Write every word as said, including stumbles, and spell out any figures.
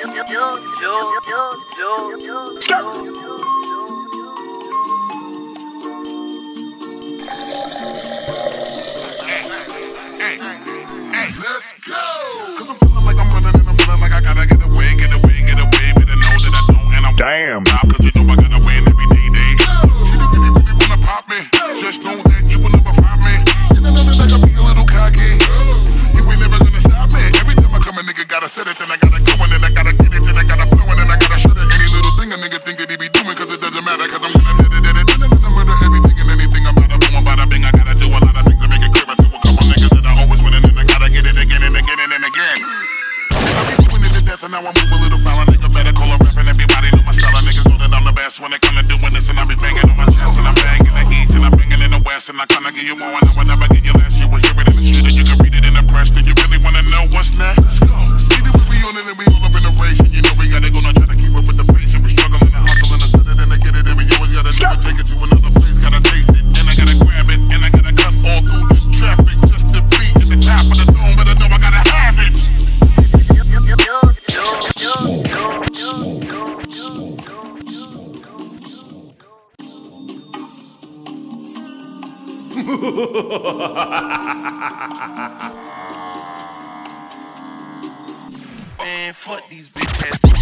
Let's go! Cause I'm feeling like I'm running and I'm feeling like I gotta get away, get away, get away, but I know that I don't and I'm damn. Cause you know I gotta win every day, day. She didn't really, really wanna pop me. Just know that you will never pop me. You know that I can be a little cocky. You ain't never gonna stop me. Every time I come a nigga gotta set it, then I gotta go and then I gotta get it, then I gotta blow and then I gotta shut it. Any little thing a nigga think that he be doing, cause it doesn't matter, cause I'm gonna do it, do it, do it, do murder everything and anything. I'm about to blow, I'm about to bing, I gotta do a lot of things to make it clear. I do a couple niggas that I always win and then I gotta get it again and again and again. I be doing it to death and now I move a little foul. A nigga better call a rap and everybody know my style. Niggas know that I'm the best when it come to doing this, and I be banging on my chest and I'm banging the east and I'm banging in the west and I kinda give you more and I will never get you less. You will hear it in the street and you can read it in the press. Do you really wanna know what's next? Let's go. Either we on it and we all up in the race, and you know we gotta gonna try to keep up with the pace. And we struggling and hustling and set it and I get it and we always gotta do it, take it to another place. Gotta taste it and I gotta grab it and I gotta cut all through this traffic just to be at the top of the dome, but I know I gotta have it. Man, fuck these bitch ass.